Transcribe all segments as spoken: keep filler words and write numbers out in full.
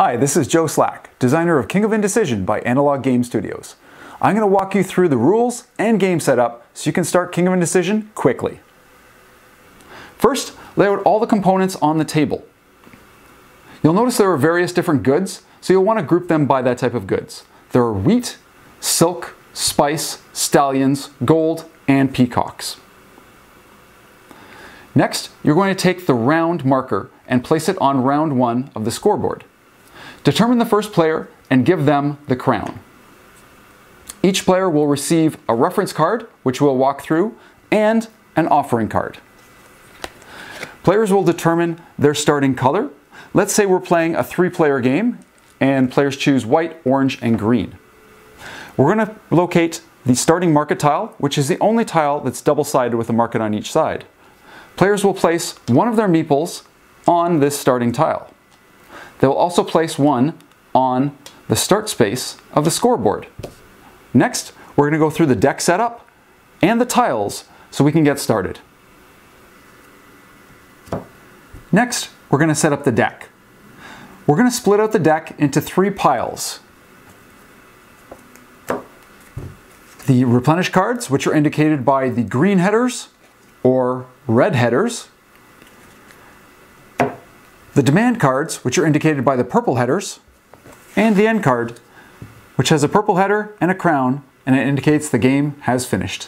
Hi, this is Joe Slack, designer of King of Indecision by Analog Game Studios. I'm going to walk you through the rules and game setup so you can start King of Indecision quickly. First, lay out all the components on the table. You'll notice there are various different goods, so you'll want to group them by that type of goods. There are wheat, silk, spice, stallions, gold, and peacocks. Next, you're going to take the round marker and place it on round one of the scoreboard. Determine the first player and give them the crown. Each player will receive a reference card, which we'll walk through, and an offering card. Players will determine their starting color. Let's say we're playing a three-player game and players choose white, orange, and green. We're going to locate the starting market tile, which is the only tile that's double-sided with a market on each side. Players will place one of their meeples on this starting tile. They will also place one on the start space of the scoreboard. Next, we're going to go through the deck setup and the tiles so we can get started. Next, we're going to set up the deck. We're going to split out the deck into three piles. The replenish cards, which are indicated by the green headers or red headers, the demand cards, which are indicated by the purple headers, and the end card, which has a purple header and a crown, and it indicates the game has finished.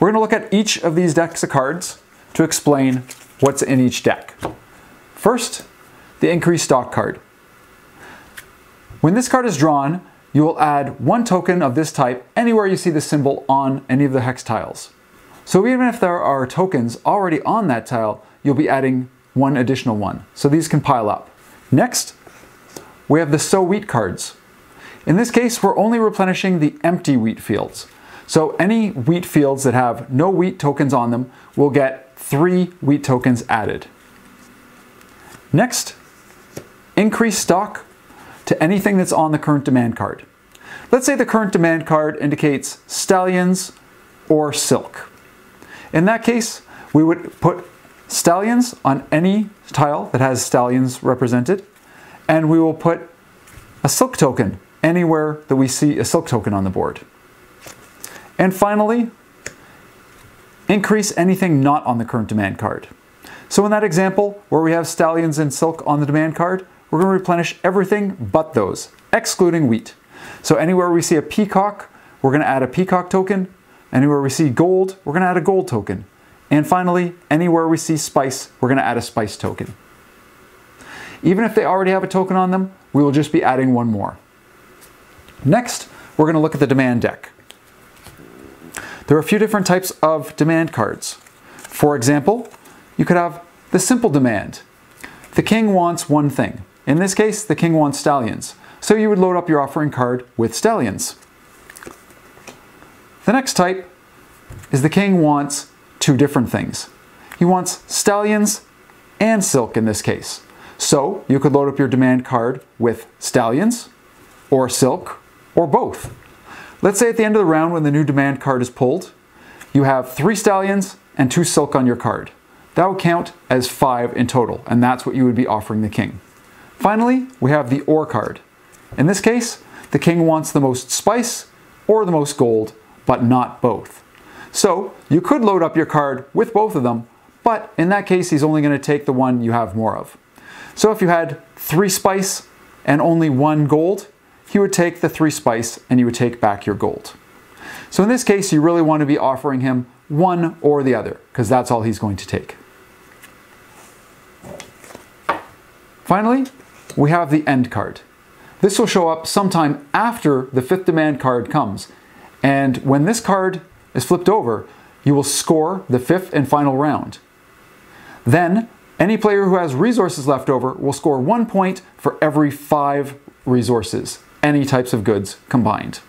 We're going to look at each of these decks of cards to explain what's in each deck. First, the increased stock card. When this card is drawn, you will add one token of this type anywhere you see the symbol on any of the hex tiles. So even if there are tokens already on that tile, you'll be adding one additional one. So these can pile up. Next, we have the sow wheat cards. In this case, we're only replenishing the empty wheat fields. So any wheat fields that have no wheat tokens on them will get three wheat tokens added. Next, increase stock to anything that's on the current demand card. Let's say the current demand card indicates stallions or silk. In that case, we would put stallions on any tile that has stallions represented, and we will put a silk token anywhere that we see a silk token on the board. And finally, increase anything not on the current demand card. So in that example, where we have stallions and silk on the demand card, we're going to replenish everything but those, excluding wheat. So anywhere we see a peacock, we're going to add a peacock token. Anywhere we see gold, we're going to add a gold token. And finally, anywhere we see spice, we're going to add a spice token. Even if they already have a token on them, we will just be adding one more. Next, we're going to look at the demand deck. There are a few different types of demand cards. For example, you could have the simple demand. The king wants one thing. In this case, the king wants stallions. So you would load up your offering card with stallions. The next type is the king wants two different things. He wants stallions and silk in this case. So you could load up your demand card with stallions or silk or both. Let's say at the end of the round when the new demand card is pulled, you have three stallions and two silk on your card. That would count as five in total, and that's what you would be offering the king. Finally, we have the or card. In this case, the king wants the most spice or the most gold, but not both. So you could load up your card with both of them, but in that case, he's only going to take the one you have more of. So if you had three spice and only one gold, he would take the three spice and you would take back your gold. So in this case, you really want to be offering him one or the other, because that's all he's going to take. Finally, we have the end card. This will show up sometime after the fifth demand card comes. And when this card is flipped over, you will score the fifth and final round. Then, any player who has resources left over will score one point for every five resources, any types of goods combined.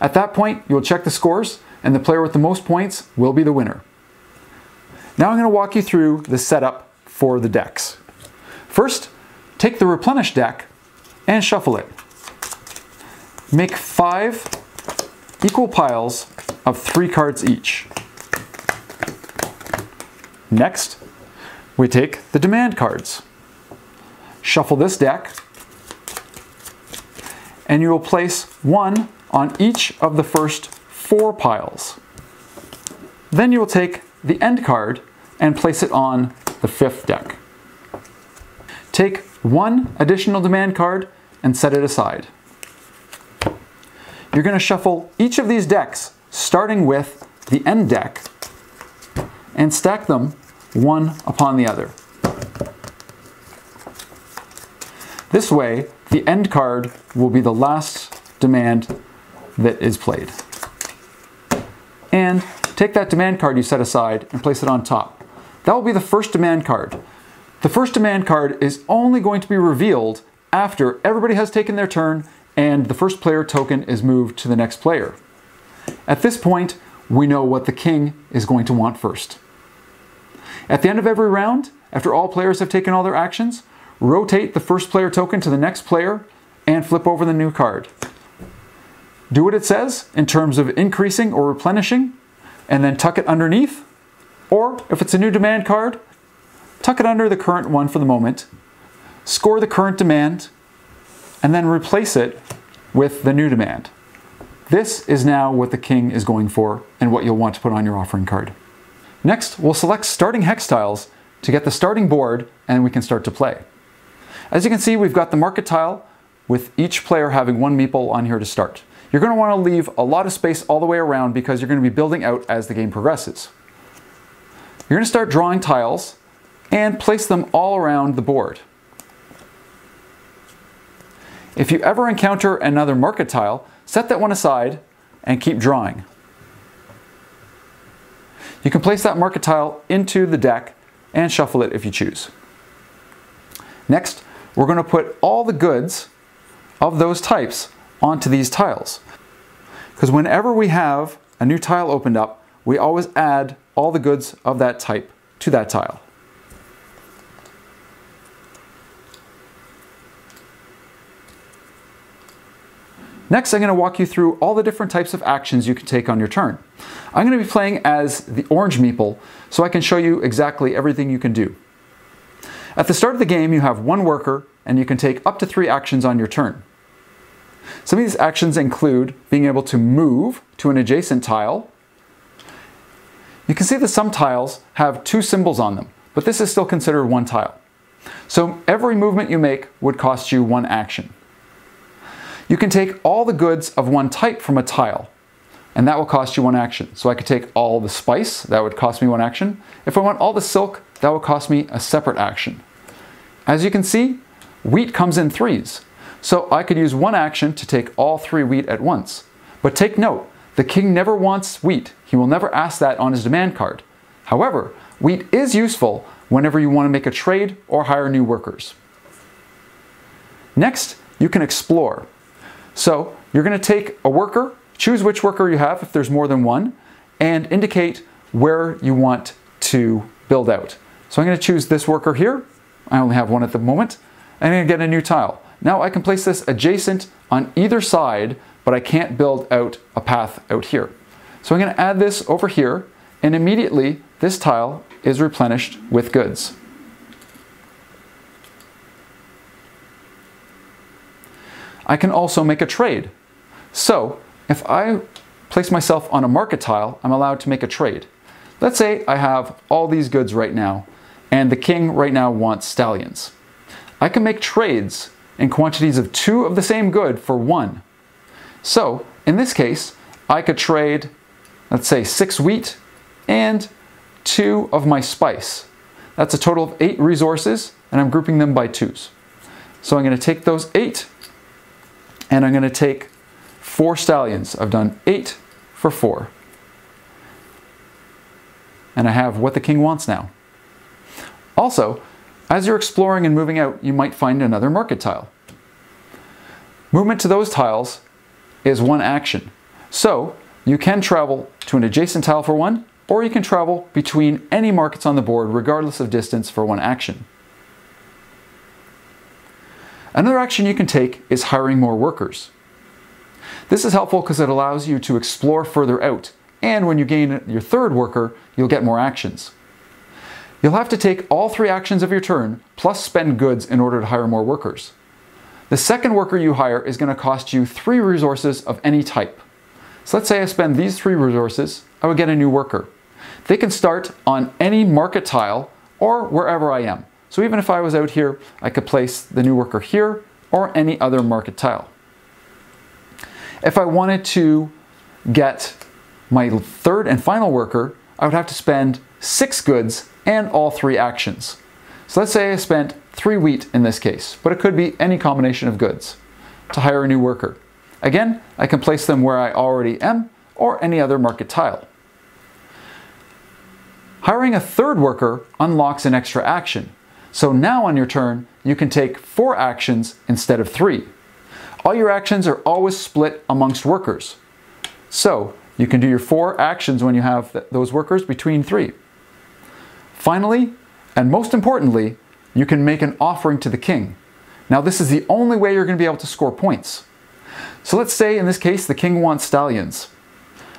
At that point, you will check the scores, and the player with the most points will be the winner. Now I'm going to walk you through the setup for the decks. First, take the replenish deck and shuffle it. Make five equal piles of three cards each. Next, we take the demand cards. shuffle this deck, and you will place one on each of the first four piles. Then you will take the end card and place it on the fifth deck. Take one additional demand card and set it aside. You're going to shuffle each of these decks, starting with the end deck, and stack them one upon the other. This way, the end card will be the last demand that is played. And take that demand card you set aside and place it on top. That will be the first demand card. The first demand card is only going to be revealed after everybody has taken their turn and the first player token is moved to the next player. At this point, we know what the king is going to want first. At the end of every round, after all players have taken all their actions, rotate the first player token to the next player and flip over the new card. Do what it says in terms of increasing or replenishing, and then tuck it underneath, or if it's a new demand card, tuck it under the current one for the moment, score the current demand, and then replace it with the new demand. This is now what the king is going for and what you'll want to put on your offering card. Next, we'll select starting hex tiles to get the starting board, and we can start to play. As you can see, we've got the market tile with each player having one meeple on here to start. You're going to want to leave a lot of space all the way around because you're going to be building out as the game progresses. You're going to start drawing tiles and place them all around the board. If you ever encounter another market tile, set that one aside and keep drawing. You can place that market tile into the deck and shuffle it if you choose. Next, we're going to put all the goods of those types onto these tiles, because whenever we have a new tile opened up, we always add all the goods of that type to that tile. Next, I'm going to walk you through all the different types of actions you can take on your turn. I'm going to be playing as the orange meeple, so I can show you exactly everything you can do. At the start of the game, you have one worker, and you can take up to three actions on your turn. Some of these actions include being able to move to an adjacent tile. You can see that some tiles have two symbols on them, but this is still considered one tile. So every movement you make would cost you one action. You can take all the goods of one type from a tile, and that will cost you one action. So I could take all the spice, that would cost me one action. If I want all the silk, that would cost me a separate action. As you can see, wheat comes in threes. So I could use one action to take all three wheat at once. But take note, the king never wants wheat. He will never ask that on his demand card. However, wheat is useful whenever you want to make a trade or hire new workers. Next, you can explore. So you're going to take a worker, choose which worker you have if there's more than one, and indicate where you want to build out. So I'm going to choose this worker here. I only have one at the moment. And I'm going to get a new tile. Now I can place this adjacent on either side, but I can't build out a path out here. So I'm going to add this over here, and immediately this tile is replenished with goods. I can also make a trade. So if I place myself on a market tile, I'm allowed to make a trade. Let's say I have all these goods right now, and the king right now wants stallions. I can make trades in quantities of two of the same good for one. So in this case, I could trade, let's say, six wheat and two of my spice. That's a total of eight resources, and I'm grouping them by twos. So I'm going to take those eight, and I'm going to take four stallions. I've done eight for four. And I have what the king wants now. Also, as you're exploring and moving out, you might find another market tile. Movement to those tiles is one action. So you can travel to an adjacent tile for one, or you can travel between any markets on the board, regardless of distance, for one action. Another action you can take is hiring more workers. This is helpful because it allows you to explore further out, and when you gain your third worker, you'll get more actions. You'll have to take all three actions of your turn, plus spend goods in order to hire more workers. The second worker you hire is going to cost you three resources of any type. So let's say I spend these three resources, I would get a new worker. They can start on any market tile or wherever I am. So even if I was out here, I could place the new worker here or any other market tile. If I wanted to get my third and final worker, I would have to spend six goods and all three actions. So let's say I spent three wheat in this case, but it could be any combination of goods to hire a new worker. Again, I can place them where I already am or any other market tile. Hiring a third worker unlocks an extra action. So now on your turn, you can take four actions instead of three. All your actions are always split amongst workers. So you can do your four actions when you have th- those workers between three. Finally, and most importantly, you can make an offering to the king. Now this is the only way you're going to be able to score points. So let's say in this case the king wants stallions.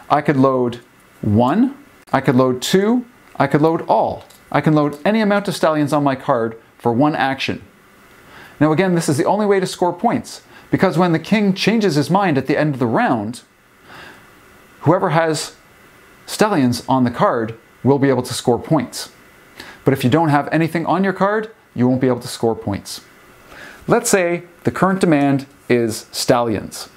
I could load one, I could load two, I could load all. I can load any amount of stallions on my card for one action. Now again, this is the only way to score points, because when the king changes his mind at the end of the round, whoever has stallions on the card will be able to score points. But if you don't have anything on your card, you won't be able to score points. Let's say the current demand is stallions.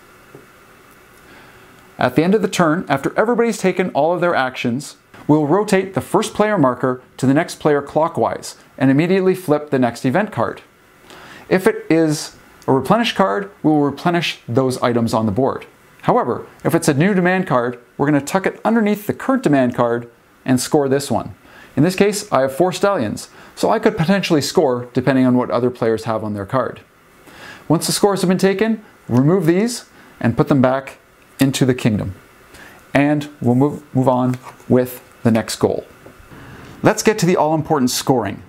At the end of the turn, after everybody's taken all of their actions, we'll rotate the first player marker to the next player clockwise and immediately flip the next event card. If it is a replenish card, we will replenish those items on the board. However, if it's a new demand card, we're going to tuck it underneath the current demand card and score this one. In this case, I have four stallions, so I could potentially score depending on what other players have on their card. Once the scores have been taken, remove these and put them back into the kingdom. And we'll move, move on with the next goal. Let's get to the all-important scoring.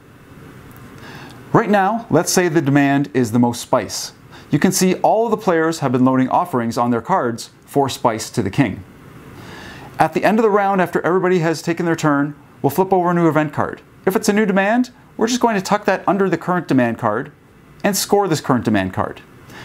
Right now, let's say the demand is the most spice. You can see all of the players have been loading offerings on their cards for spice to the king. At the end of the round, after everybody has taken their turn, we'll flip over a new event card. If it's a new demand, we're just going to tuck that under the current demand card and score this current demand card.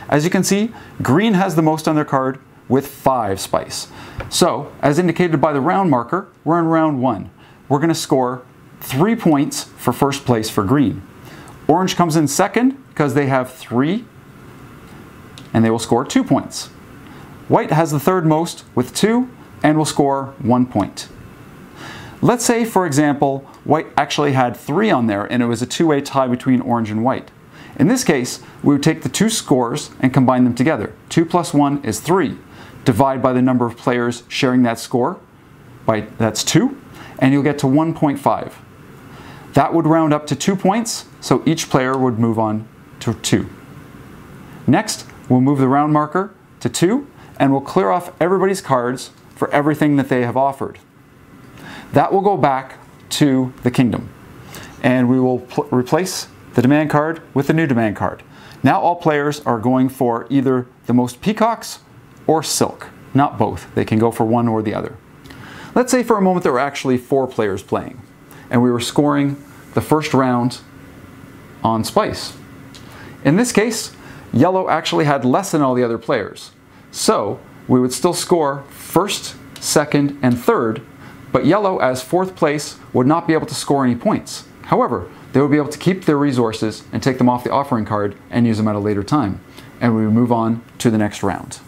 As you can see, green has the most on their card with five spice. So, as indicated by the round marker, we're in round one. We're going to score three points for first place for green. Orange comes in second because they have three, and they will score two points. White has the third most with two and will score one point. Let's say, for example, white actually had three on there and it was a two-way tie between orange and white. In this case, we would take the two scores and combine them together. Two plus one is three. Divide by the number of players sharing that score, by, that's two, and you'll get to one point five. That would round up to two points, so each player would move on to two. Next, we'll move the round marker to two, and we'll clear off everybody's cards for everything that they have offered. That will go back to the kingdom, and we will replace the demand card with the new demand card. Now all players are going for either the most peacocks or silk, not both. They can go for one or the other. Let's say for a moment there were actually four players playing and we were scoring the first round on spice. In this case, yellow actually had less than all the other players. So we would still score first, second, and third, but yellow as fourth place would not be able to score any points. However, they would be able to keep their resources and take them off the offering card and use them at a later time. And we move on to the next round.